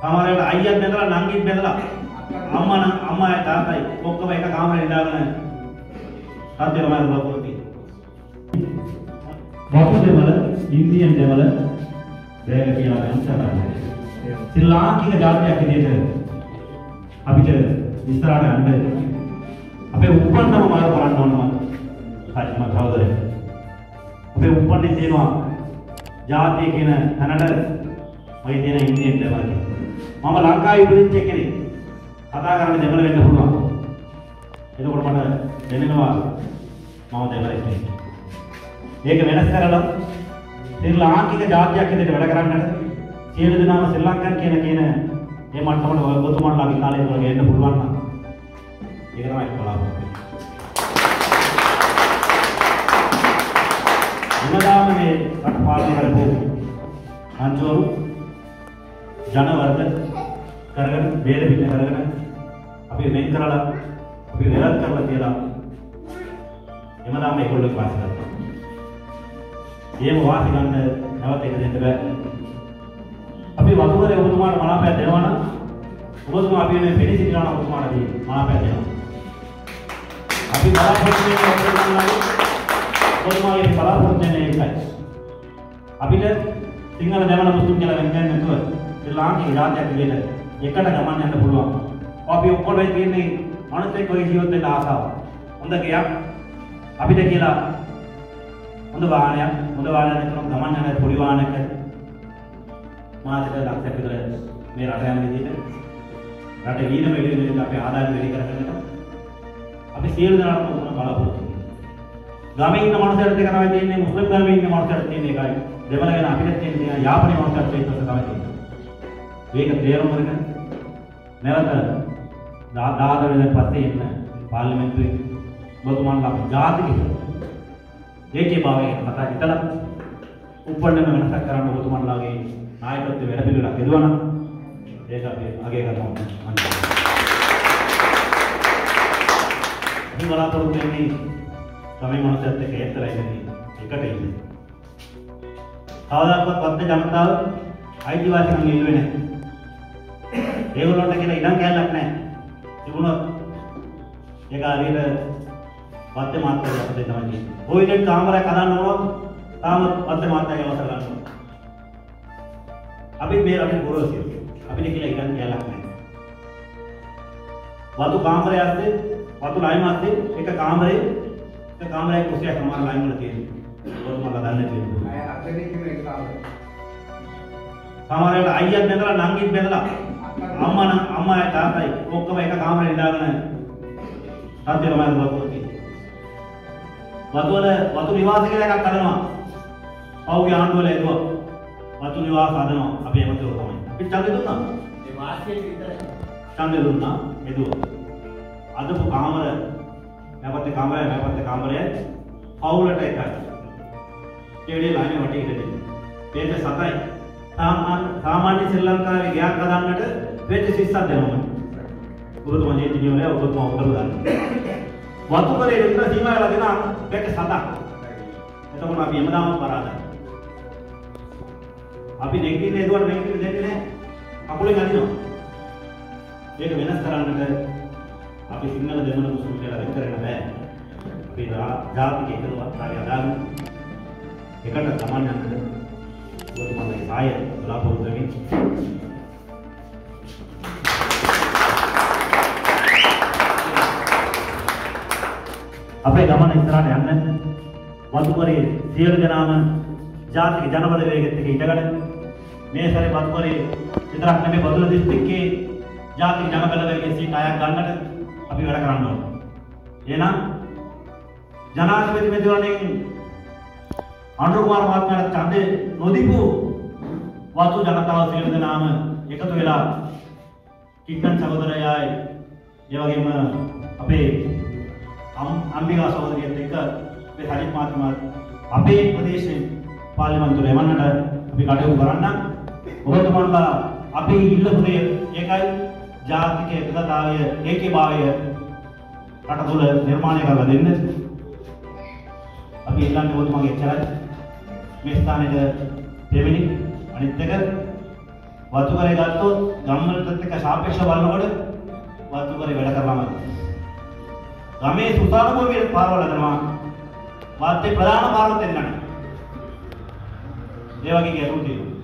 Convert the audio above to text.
Kamar ayah bedala, langit bedala, amma ya tatai, pokok mereka kamar di dalamnya. Tapi orang yang berlaku itu, waktu dewasa, Indian dewasa, dia bilang ancaman. Silang kita jalan ya kita itu, habis itu istirahat anda, apa upan nama malah orang normal, hari malam tahu deh, apa upan ini semua, jahat ikhina, ananda, hari ini Indian dewasa, mama langkai itu cekiri, kata kami dewasa itu pula, itu bermana. Jadi nama mau dengar ini. Ini kebenaran seralam. Sri Lanka kita jahat jahat kita berada kerana siapa itu nama Sri Lanka kena. Ini macam mana? Betul mana lagi kali itu lagi. Ini bulan mana? Ini ramai pola. Ini dalam ini terpapar dengan buku, hancur, jana berkat, kerana beri kerana. Abi main kerana, abi berat kerana dia. Emang ramai kalau lepas kan? Ia mewah sih kan? Lewat tiga jam terakhir. Abi waktu kerja untuk mana mana payah dewa na? Untuk semua abi ini finish ini orang untuk mana dia mana payah dewa. Abi balap berjalan untuk mana? Untuk semua ini balap berjalan ini kan? Abi leh tinggal dewa na untuk jalan dengan itu. Jelang hilang jadi jelas. Jika ada zaman yang terpuluh, abi ukur baik ini manusia kau ini untuk lahasa. Untuk apa? Abi tak kira, untuk bahannya itu orang zaman yang ada poli bahannya kan, mana kita laksa itu ada, merata yang ini kan, rata ini memilih tapi ada yang memilih kerana itu, tapi sihir dengan orang itu malah buruk. Kami ini manusia itu kerana ini Muslim kami ini manusia ini kan, dewa lagi nabi ini kan, ya pun manusia itu sekarang ini, mereka tiada orang kan, merata, dah ada yang pasti ini, parlimen itu. बदमान लाभ जात की है एक ही बावे मता इतना ऊपर ने मैंने तक कराना बदमान लागे नायक तो तेरे बिल्कुल लागे दुआ ना ये जाते आगे करता हूँ नहीं वाला तो उतने नहीं समय मनुष्य अत्ते कैसे चलाएंगे नहीं एक टाइम ताऊ आपको पत्ते जानता हो आईटीवासी हम यूज़ में हैं ये वो लोग ने इधर क्या लगना है जीवन ये कार्य बातें मारते हैं अपने समझ में वो इधर काम रहा कराना हो काम बातें मारते हैं वैसा करना अभी मेरा अपने बोलो सी अभी लेकिन इधर क्या लगता है वातु काम रहे आते वातु लाइन आते एक काम रहे कुछ क्या हमारा लाइन में लगे और तुम्हारा दाने चाहिए आपसे नहीं क्यों एक काम हमारे आईया बेदला नांगी बेदला अम्मा ना अम्मा एक दाता है वो कब एक काम रहे डालना ताते हमारे बहुत वतु निवास के लिए क्या करना आओ क्या आंदोलन है तो वतु निवास आदमों अभी ऐसे होता है फिर चलने दो ना निवास के लिए चलने दो ना ये दो आदम को काम है मैं पत्ते काम है आओ लटा है केडे लाने वाटे इधर बेटे साताई सामान्य श्रीलंका में ज्ञान कदान लटे बेटे शिष्टा देना है गुरु तो मजे तीनों है गुरु तो माउंटर उधर Waktu kali itu si Maya lagi nak bek sahaja, itu pun abis yang dah berada. Abis negri ni dua negri ni ni, aku lagi no. Jadi mana sekarang ni, abis signal zaman tu sulit ada kerana apa? Abis dah begitu ada yang, ikat zaman yang ada, buat mana saya, lapor tu ni. अपने गमन इंसान है हमने वातुपरी सील के नाम जात के जानवर देवे के तके इधर मेरे सारे वातुपरी इधर अपने में बदल दिस तक के जात के जानवर देवे के सीट आया गाना अभी वड़ा कराना ये ना जनाधिपति में दिवाने अंडर कुमार महात्मा चांदे नोदीपु वातु जनता और सील के नाम एक तो इला कितन सगोदर आए ये वाके में अपने अंबिका सौंदर्य देखकर वे हरित मात्रा अपने प्रदेश में पार्लियामेंट तो लेवाना डर अभी काटे हुए बराना बहुत मानला अभी इल्ल हुए ये कई जाति के एकता आये एक ही बावे है काटा तो ले निर्माण का बदलें ने अभी इल्ल ने बहुत मांगे चला मिस्ताने के फेमिनी अनित्य कर ವರ್ತುವರೆಗಾತು ಗಮನ ತತ್ಕ ಸಾಪೇಕ್ಷ ಬಲನಗಳು ವರ್ತುವರೆ ಬೆಡ ಕರಲಾಮ ಗಮೇ ಸುತಾನುಭವಿ ಪಾರವಲದನ ವಾತೆ ಪ್ರಧಾನ ಭಾರತ ಎನ್ನಣ ದೇವಗೆ ಗೆರುದಿರು